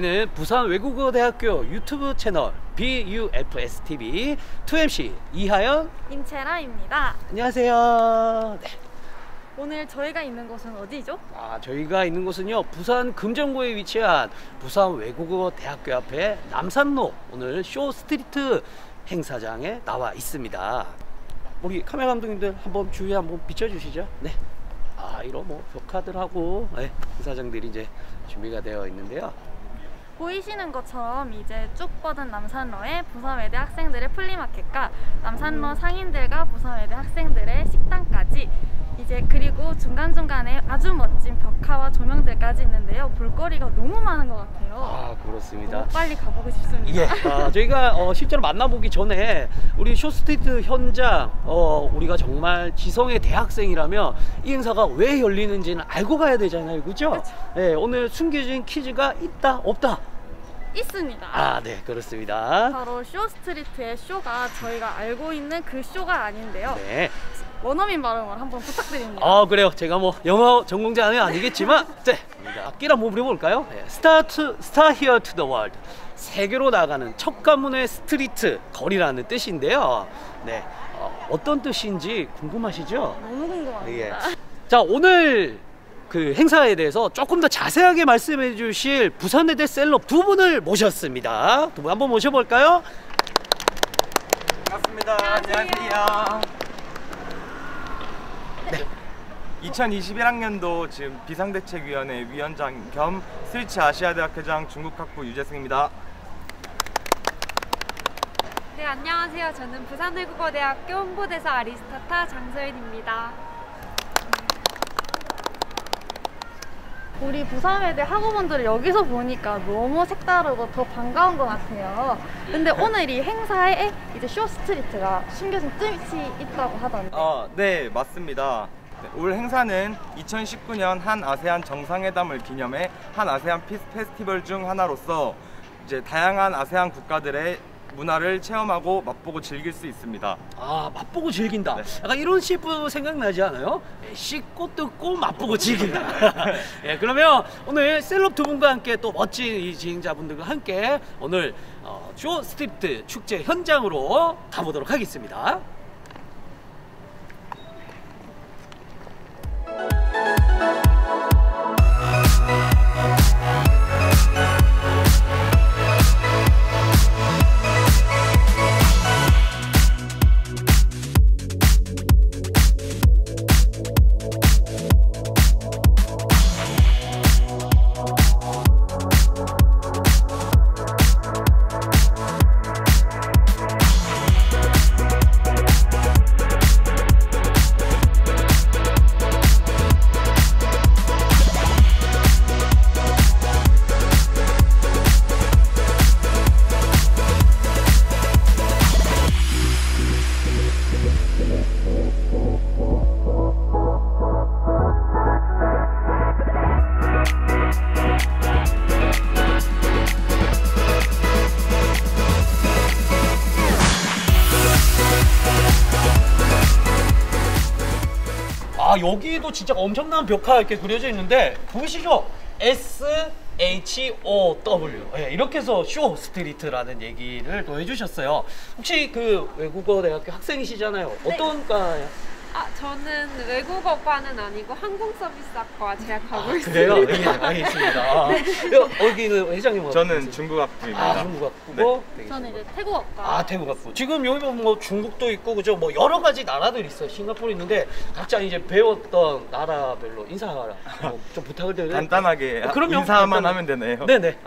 저희는 부산외국어대학교 유튜브 채널 BUFSTV 2MC 이하연, 임채라입니다. 안녕하세요. 네. 오늘 저희가 있는 곳은 어디죠? 저희가 있는 곳은요, 부산 금정구에 위치한 부산외국어대학교 앞에 남산로 오늘 쇼스트리트 행사장에 나와 있습니다. 우리 카메라 감독님들 한번 주위에 한번 비춰주시죠. 네. 이런 뭐 벽화들하고 행사장들이 이제 준비가 되어 있는데요. 보이시는 것처럼 이제 쭉 뻗은 남산로에 부산외대 학생들의 플리마켓과 남산로 상인들과 부산외대 학생들의 식당까지, 이제 그리고 중간중간에 아주 멋진 벽화와 조명들까지 있는데요. 볼거리가 너무 많은 것 같아요. 그렇습니다. 빨리 가보고 싶습니다. 예. 저희가 실제로 만나보기 전에 우리 쇼스트리트 현장, 우리가 정말 지성의 대학생이라면 이 행사가 왜 열리는지는 알고 가야 되잖아요. 그죠? 네, 오늘 숨겨진 퀴즈가 있다 없다? 있습니다. 네, 그렇습니다. 바로 쇼스트리트의 쇼가 저희가 알고 있는 그 쇼가 아닌데요. 네. 원어민 발음을 한번 부탁드립니다. 그래요. 제가 뭐 영어 전공자는 아니겠지만 네, 악기를 한번 부려볼까요? 네. Start here to the world. 세계로 나가는 첫 가문의 스트리트, 거리라는 뜻인데요. 네, 어떤 뜻인지 궁금하시죠? 너무 궁금합니다. 예. 자, 오늘 그 행사에 대해서 조금 더 자세하게 말씀해 주실 부산외대 셀럽 두 분을 모셨습니다. 두 분 한번 모셔볼까요? 반갑습니다. 안녕하세요. 네. 2021학년도 지금 비상대책위원회 위원장 겸 스위치 아시아대학회장 중국학부 유재승입니다. 네, 안녕하세요. 저는 부산외국어대학교 홍보대사 아리스타타 장소연입니다. 우리 부산외대 학우분들을 여기서 보니까 너무 색다르고 더 반가운 것 같아요. 근데 오늘 이 행사에 이제 쇼스트리트가 숨겨진 뜻이 있다고 하던데. 네, 맞습니다. 올 행사는 2019년 한 아세안 정상회담을 기념해 한 아세안 피스 페스티벌 중 하나로서 이제 다양한 아세안 국가들의 문화를 체험하고 맛보고 즐길 수 있습니다. 맛보고 즐긴다. 네. 약간 이런 셰프 생각나지 않아요? 씻고 뜯고 맛보고 즐긴다. 예, 그러면 오늘 셀럽 두 분과 함께 또 멋진 이 진행자분들과 함께 오늘 쇼스트리트 축제 현장으로 가보도록 하겠습니다. 여기도 진짜 엄청난 벽화 이렇게 그려져 있는데 보이시죠? SHOW. 예, 이렇게 해서 쇼스트리트라는 얘기를 또 해주셨어요. 혹시 그 외국어대학교 학생이시잖아요. 어떤 과예요? 네. 저는 외국어과는 아니고 항공서비스학과 재학하고 있습니다. 그래요? 네, 알겠습니다. 여기는 회장님은? 저는 중국학부입니다. 중국학부고? 네. 저는 이제 태국학과. 태국학부. 지금 여기 보면 뭐 중국도 있고, 그죠? 뭐 여러 가지 나라들이 있어요. 싱가포르 있는데 각자 이제 배웠던 나라별로 인사하라. 좀 부탁을 드려요. 간단하게 인사만 하면 되네요. 네네.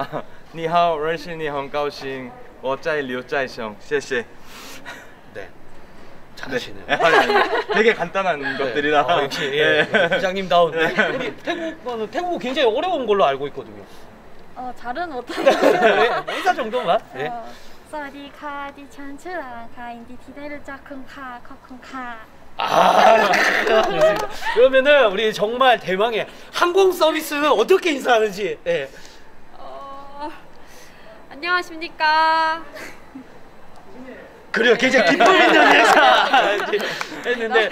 니하오, 럴시 니홍, 가오싱, 워짜이, 리오짜이숑, 셰셰. 네. 잘하시네요. 네. 되게 간단한 것들이라. 역시 회장님다운. 네. 우리 태국어 굉장히 어려운 걸로 알고 있거든요. 잘은 못하는데. 인사 정도만. 네. 사디카 디찬츠랑 가인디 디데르 자쿤카 커쿤카. 그렇습니다. 그러면은 우리 정말 대망의 항공 서비스는 어떻게 인사하는지. 네. 안녕하십니까. 그래요. 굉장히 기쁜 인연이었다 했는데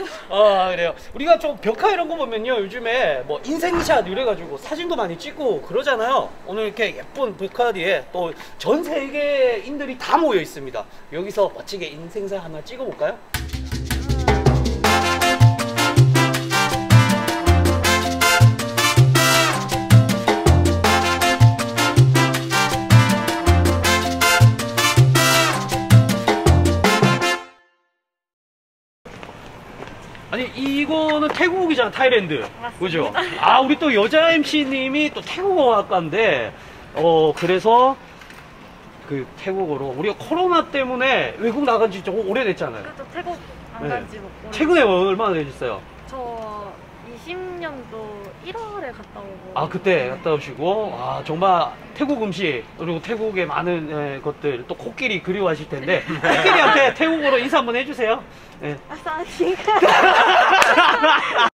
그래요. 우리가 좀 벽화 이런 거 보면요, 요즘에 뭐 인생샷 이래가지고 사진도 많이 찍고 그러잖아요. 오늘 이렇게 예쁜 벽화 뒤에 또 전 세계인들이 다 모여 있습니다. 여기서 멋지게 인생샷 하나 찍어볼까요? 아니 이거는 태국이잖아, 타일랜드. 맞습니다. 그죠? 아, 우리 또 여자 MC님이 또 태국어학과인데 그래서 그 태국어로 우리가 코로나 때문에 외국 나간 지 조금 오래됐잖아요. 그렇죠. 태국 안 간 지 네. 오래됐어요. 최근에 얼마나 되셨어요? 저 20년도 1월에 갔다 오고. 아, 그때 갔다 오시고. 아, 정말 태국 음식 그리고 태국의 많은 것들 또 코끼리 그리워하실 텐데 코끼리한테 태국어로 인사 한번 해주세요. 네. 아싸니까.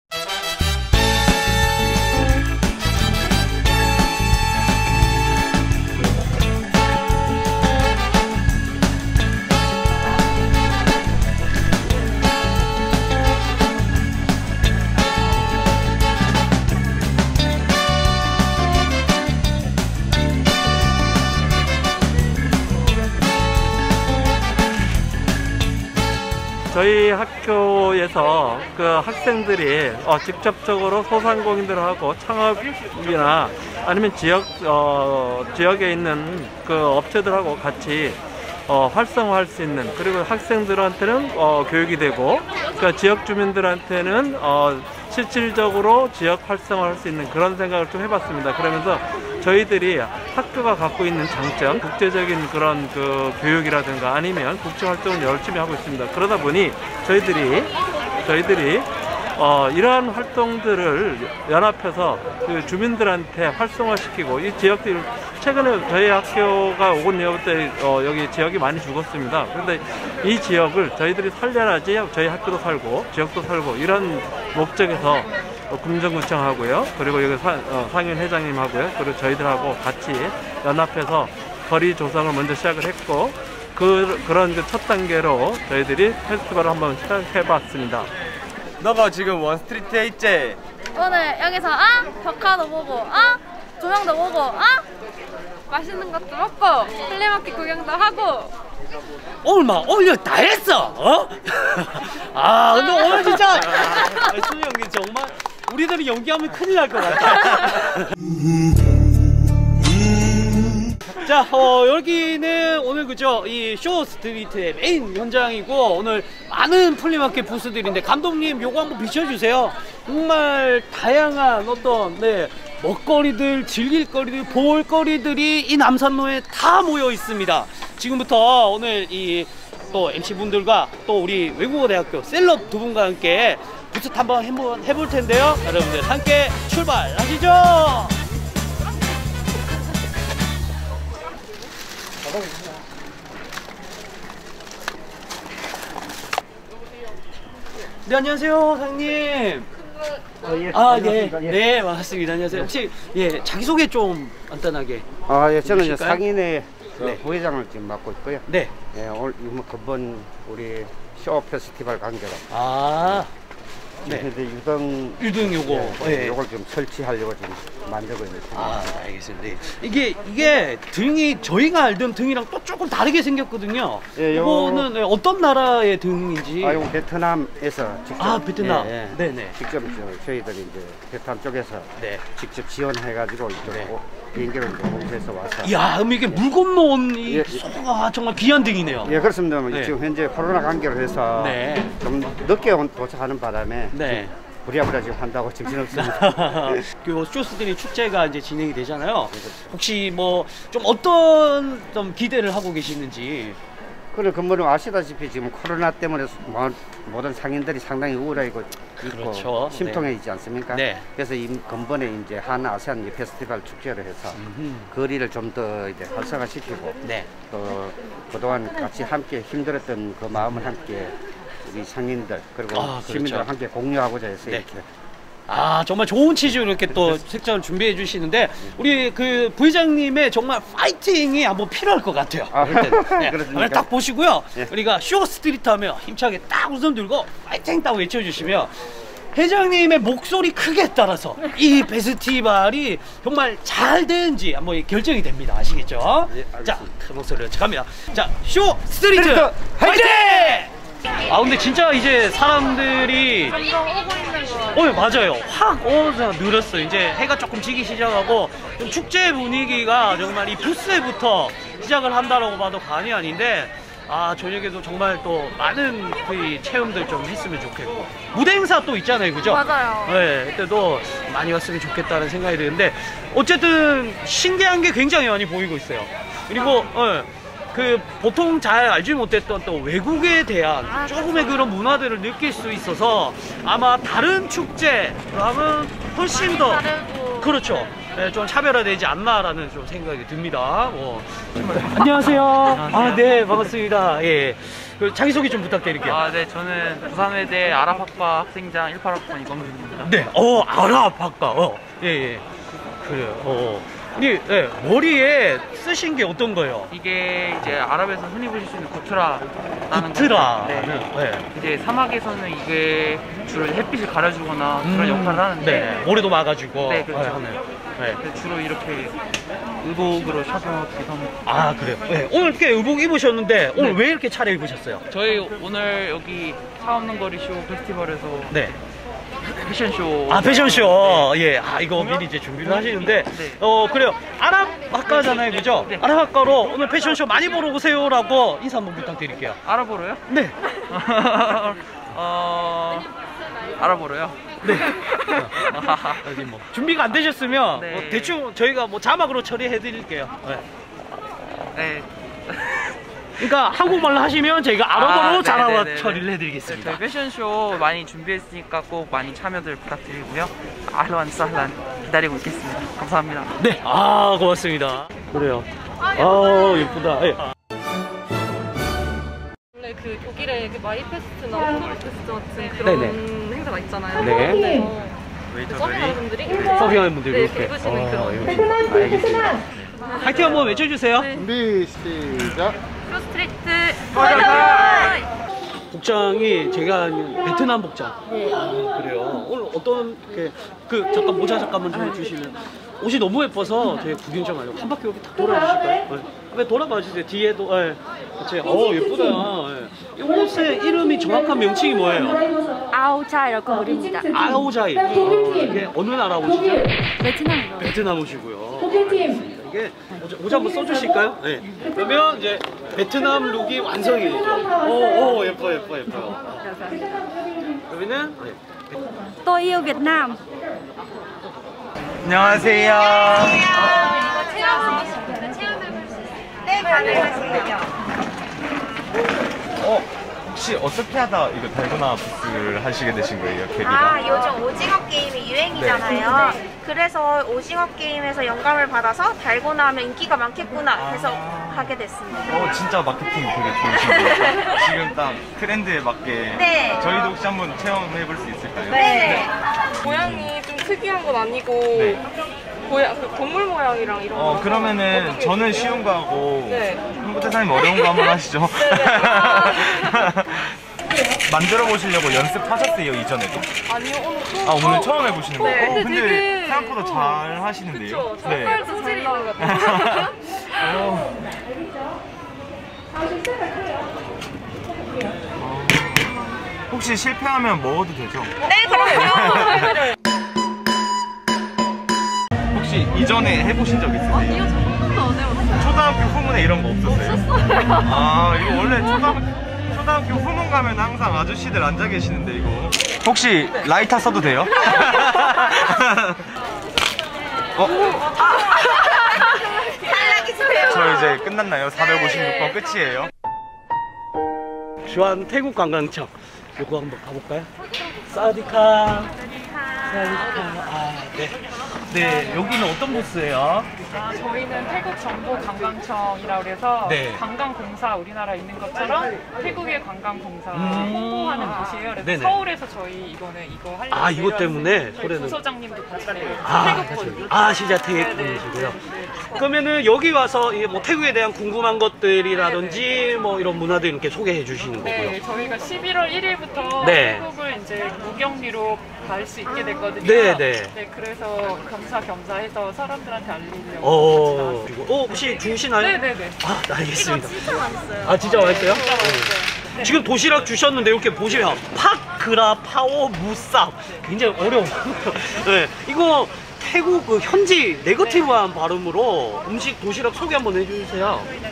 저희 학교에서 그 학생들이 직접적으로 소상공인들하고 창업이나 아니면 지역에 있는 그 업체들하고 같이 활성화할 수 있는, 그리고 학생들한테는 교육이 되고 그 지역 주민들한테는 실질적으로 지역 활성화할 수 있는 그런 생각을 좀 해봤습니다. 그러면서 저희들이 학교가 갖고 있는 장점, 국제적인 그런 그 교육이라든가 아니면 국제 활동을 열심히 하고 있습니다. 그러다 보니 저희들이 이러한 활동들을 연합해서 그 주민들한테 활성화시키고, 이 지역들, 최근에 저희 학교가 5년 때 여기 지역이 많이 죽었습니다. 그런데 이 지역을 저희들이 살려야지 저희 학교도 살고 지역도 살고, 이런 목적에서 금정구청하고요, 그리고 여기 상윤 회장님하고요, 그리고 저희들하고 같이 연합해서 거리 조성을 먼저 시작을 했고, 그런 그 첫 단계로 저희들이 페스티벌을 한번 시작해봤습니다. 너가 지금 원스트리트 있지? 오늘 여기서 벽화도 보고 조명도 보고 맛있는 것도 먹고 플리마켓 구경도 하고 얼마 올려 다 했어! 어? 아, 근데 오늘 진짜 수민 연기 정말 우리들이 연기하면 큰일 날 것 같아. 자, 여기는 오늘 그죠, 이 쇼스트리트의 메인 현장이고, 오늘 많은 플리마켓 부스들인데 감독님 요거 한번 비춰주세요. 정말 다양한 어떤 먹거리들, 즐길거리들, 볼거리들이 이 남산로에 다 모여 있습니다. 지금부터 오늘 이 또 MC분들과 또 우리 외국어대학교 셀럽 두 분과 함께 부스트 한번 해볼 텐데요. 여러분들 함께 출발하시죠. 네, 안녕하세요, 사장님. 예, 안녕하십니까. 예. 네, 반갑습니다. 안녕하세요. 혹시 자기소개 좀 간단하게. 저는 이제 상인의 부회장을 지금 맡고 있고요. 네. 예, 오늘 이번 우리 쇼 페스티벌 관계로. 네. 유등 요거. 요걸 좀 설치하려고 지금 만들고 있는 중입니다. 아, 알겠습니다. 네. 이게 등이 저희가 알던 등이랑 또 조금 다르게 생겼거든요. 예, 이거는 어떤 나라의 등인지. 이거 베트남에서 직접. 아, 베트남. 네네. 직접 저희들이 이제 베트남 쪽에서 직접 지원해가지고 이쪽으로 비행기를 공수해서 와서. 이야, 그럼 이게 물건 모은 이 소가 정말 귀한 등이네요. 예, 그렇습니다. 지금 현재 코로나 관계로 해서 좀 늦게 도착하는 바람에. 네. 부랴부랴 지금 한다고 정신없습니다. 그 쇼스들이 축제가 이제 진행이 되잖아요. 혹시 뭐 좀 어떤 좀 기대를 하고 계시는지. 그래, 근본은 아시다시피 지금 코로나 때문에 모든 상인들이 상당히 우울하고 있고, 그렇죠, 심통해 있지 않습니까? 네. 그래서 근본에 이제 한 아세안 페스티벌 축제를 해서 거리를 좀 더 이제 활성화시키고, 또 그동안 같이 함께 힘들었던 그 마음을 함께 우리 상인들 그리고 시민들 함께 공유하고자 해서 이렇게 아, 정말 좋은 치즈로 이렇게 또 색장을 준비해 주시는데, 우리 그 부회장님의 정말 파이팅이 한번 필요할 것 같아요. 아, 네. 그렇습니까? 딱 보시고요. 예. 우리가 쇼 스트리트 하면 힘차게 딱 웃음 들고 파이팅 딱 외쳐주시면, 회장님의 목소리 크기에 따라서 이 페스티벌이 정말 잘 되는지 한번 결정이 됩니다. 아시겠죠? 예, 자, 큰 목소리를 쳐가며. 자, 쇼 스트리트 파이팅! 아, 근데 진짜 이제 사람들이 맞아요. 확 늘었어요. 이제 해가 조금 지기 시작하고 좀 축제 분위기가 정말 이 부스부터 시작을 한다라고 봐도 과언이 아닌데, 아, 저녁에도 정말 또 많은 그 체험들 좀 했으면 좋겠고, 무대 행사 또 있잖아요, 그죠? 맞아요. 네, 그때도 많이 왔으면 좋겠다는 생각이 드는데, 어쨌든 신기한 게 굉장히 많이 보이고 있어요. 그리고 그 보통 잘 알지 못했던 또 외국에 대한 조금의 그런 문화들을 느낄 수 있어서 아마 다른 축제랑은 훨씬 더 그렇죠. 네, 좀 차별화되지 않나라는 좀 생각이 듭니다. 안녕하세요. 아, 네, 반갑습니다. 예. 그 자기소개 좀 부탁드릴게요. 아, 네, 저는 부산외대 아랍학과 학생장 18학번 이광준입니다. 네, 아랍학과. 예. 그래요. 네, 머리에 쓰신 게 어떤 거예요? 이게 이제 아랍에서 흔히 보실 수 있는 구트라라는 구트라. 건데, 네. 이제 사막에서는 이게 주로 햇빛을 가려주거나 그런 역할을 하는데, 네. 모래도 막아주고, 네, 그렇죠. 네. 주로 이렇게 의복으로 샤워하기도 합니다. 아, 그래요? 네. 오늘 이렇게 의복 입으셨는데, 오늘 왜 이렇게 차려 입으셨어요? 저희 오늘 여기 사없는 거리 쇼 페스티벌에서 패션쇼. 아, 패션쇼. 네. 예. 아, 이거 미리 이제 준비를 하시는데, 네. 그래요. 아랍학과잖아요, 그죠? 네. 아랍학과로 오늘 패션쇼 많이 보러 오세요라고 인사 한번 부탁드릴게요. 아랍어로요? 네. 아랍어로요? 네. 여기 뭐 준비가 안 되셨으면 네. 대충 저희가 뭐 자막으로 처리해 드릴게요. 네. 그러니까 한국말로 하시면 저희가 아랍어로 자막으로 처리를 해드리겠습니다. 저희 패션쇼 많이 준비했으니까 꼭 많이 참여들 부탁드리고요. 아흘란 사흘란 기다리고 있겠습니다. 감사합니다. 네, 아, 고맙습니다. 그래요. 아, 예쁘다. 예. 원래 그 독일의 그 마이페스트나 홈페스트 같은 그런 행사가 있잖아요. 네. 서빙하는 분들이 이렇게 입으시는 그런. 알겠습니다. 파이팅 한번 외쳐주세요. 준비 시작. 스트리트 복장이 제가 베트남 복장. 네. 아, 그래요. 오늘 어떤 잠깐 모자 잠깐만 좀 해주시면. 옷이 너무 예뻐서 되게 구경 좀 하려고 한 바퀴 이렇게 딱 돌아주실까요? 네. 돌아봐 주세요. 뒤에도 같이. 예쁘다. 이 옷의 이름이 정확한 명칭이 뭐예요? 아오자이라고 부릅니다. 아오자이. 이게 어느 나라 옷이죠? 베트남. 베트남 옷이고요. 알겠습니다. 이게 모자 한번 써주실까요? 네. 그러면 이제 베트남 룩이 완성이 되죠. 오, 예뻐요. 그러면은 또이오 베트남. 안녕하세요. 이거 체험해볼 수 있어요? 네, 가능하시네요. 혹시 어떻게 하다 이거 달고나 부스를 하시게 되신 거예요, 캐리가? 아, 요즘 오징어 게임이 유행이잖아요. 네. 그래서 오징어 게임에서 영감을 받아서 달고나 하면 인기가 많겠구나 해서 하게 됐습니다. 진짜 마케팅 되게 좋으신 것 같아요. 지금 딱 트렌드에 맞게. 네. 저희도 혹시 한번 체험해볼 수 있을까요? 네. 모양이 좀 특이한 건 아니고 그 동물 모양이랑 이런 거. 그러면은 저는 쉬운 거 하고 한국 대사님 어려운 거 한번 하시죠. 만들어 보시려고 연습하셨어요, 이전에도? 아니요, 오늘 처음. 아, 오늘 처음 해보시는 거예요? 네. 근데 되게 생각보다 잘 하시는데요? 그쵸, 색깔 소질이 있는 것 같아요. 혹시 실패하면 먹어도 되죠? 네, 그럼요. 혹시 이전에 해보신 적 있으세요? 아니요, 저 한 번도 안 해봤어요. 초등학교 후문에 이런 거 없었어요? 없었어요. 아, 이거 원래 초등학교 후문 가면 항상 아저씨들 앉아 계시는데 이거 혹시 라이터 써도 돼요? 저 이제 끝났나요? 456번 끝이에요. 주한 태국 관광청 요거 한번 가볼까요? 사디카. 아, 네. 네, 여기는 어떤 부스예요? 아, 저희는 태국 정보 관광청이라고 해서 네. 관광공사 우리나라에 있는 것처럼 태국의 관광공사 홍보하는 곳이에요. 그래서 네네. 서울에서 저희 이번에 이거 하려고 아, 이것 때문에? 저희 부서장님도 같이 태국분. 아, 진짜 태국분이시고요. 그러면은 여기 와서 뭐 태국에 대한 궁금한 것들이라든지 네네. 뭐 이런 문화들 이렇게 소개해 주시는 네, 거고요. 네, 저희가 11월 1일부터 네. 태국을 이제 무경리로 갈 수 있게 됐거든요. 네네. 네, 그래서 겸사겸사해서 사람들한테 알리려고 같이 나왔어요. 혹시 주시나요? 네네네. 아, 알겠습니다. 이거 진짜 맛있어요. 아, 진짜 맛있어요? 네, 진짜 맛있어요. 네. 지금 도시락 주셨는데 이렇게 보시면 파크라 파워 무쌈 굉장히 어려워요. 네, 이거 태국 그 현지 네거티브한 발음으로 음식 도시락 소개 한번 해주세요.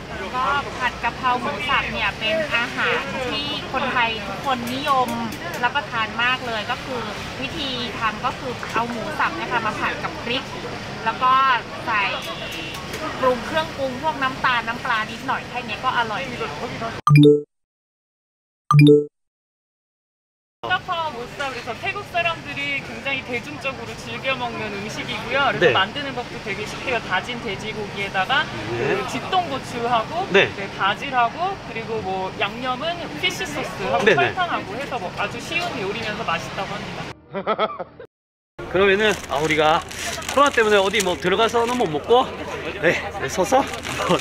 파워 무쌈 그래서 태국 사람들이 굉장히 대중적으로 즐겨 먹는 음식이고요. 그래서 네. 만드는 것도 되게 쉽게요. 다진 돼지고기에다가 네. 지똥고추하고 네. 네, 바질하고 그리고 뭐 양념은 피쉬 소스하고 네네. 설탕하고 해서 뭐 아주 쉬운 요리면서 맛있다고 합니다. 그러면은 우리가 코로나 때문에 어디 뭐 들어가서는 못 먹고 네, 서서 한번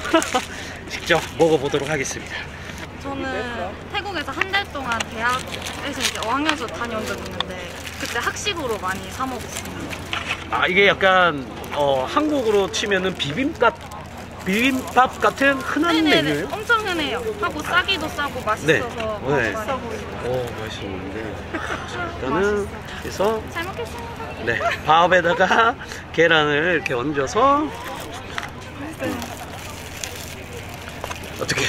직접 먹어보도록 하겠습니다. 저는 태국에서 한 달 동안 대학에서 이제 어학연수 다녀온 적이 있는데 그때 학식으로 많이 사 먹었습니다. 아 이게 약간 한국으로 치면은 비빔밥 같은 흔한 메뉴예요? 엄청 흔해요. 하고 싸기도 싸고 맛있어서 네. 맛있어 보이네요. 오 맛있는데 일단은 그래서 잘 먹겠습니다. 네 밥에다가 계란을 이렇게 얹어서 네. 어떻게?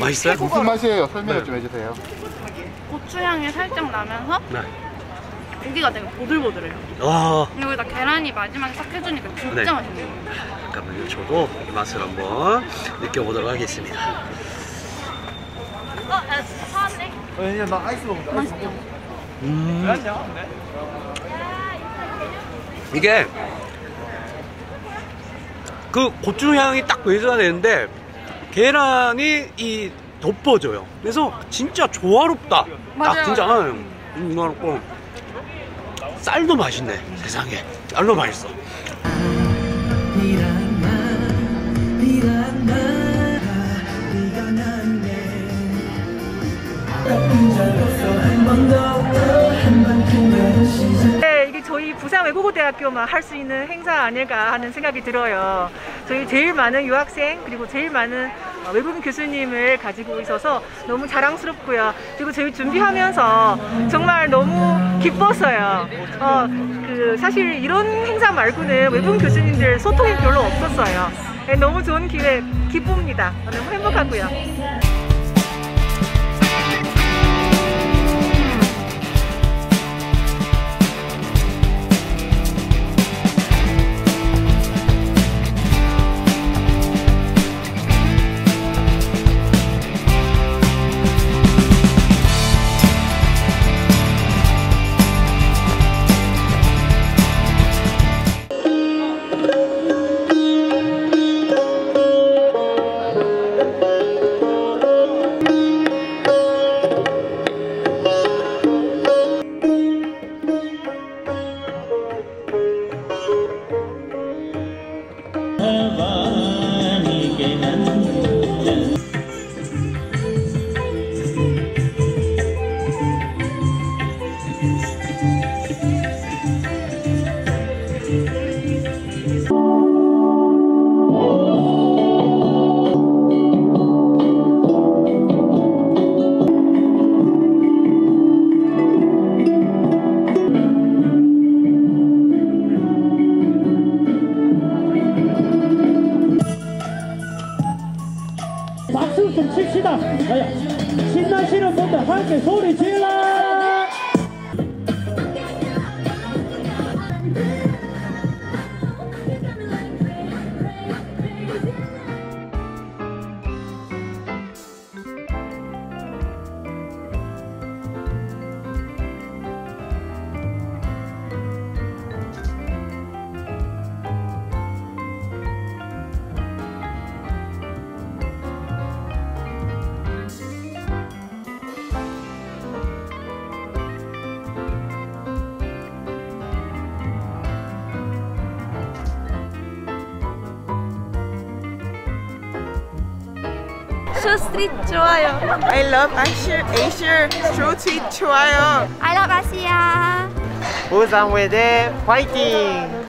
맛있어요? 무슨 맛이에요? 설명 네. 좀 해주세요. 고추향이 살짝 나면서 네. 고기가 되게 보들보들해요. 근데 여기다 계란이 마지막에 싹 해주니까 진짜 네. 맛있네요. 잠깐만요. 저도 이 맛을 한번 느껴보도록 하겠습니다. 사왔네. 그냥 나 아이스 먹는다. 맛있죠? 이게 그 고추향이 딱 배수가 되는데 계란이 이 덮어져요. 그래서 진짜 조화롭다. 딱 진짜 조화롭고 쌀도 맛있네. 세상에 쌀도 맛있어. 네, 이게 저희 부산외국어대학교만 할 수 있는 행사 아닐까 하는 생각이 들어요. 저희 제일 많은 유학생 그리고 제일 많은 외국인 교수님을 가지고 있어서 너무 자랑스럽고요. 그리고 저희 준비하면서 정말 너무 기뻤어요. 사실 이런 행사 말고는 외국인 교수님들 소통이 별로 없었어요. 네, 너무 좋은 기회, 기쁩니다. 너무 행복하고요. 신나시는 분들 함께 소리 질러! Asia street 좋아요. I love Asia street 좋아요. I love Asia. 부산외대 화이팅!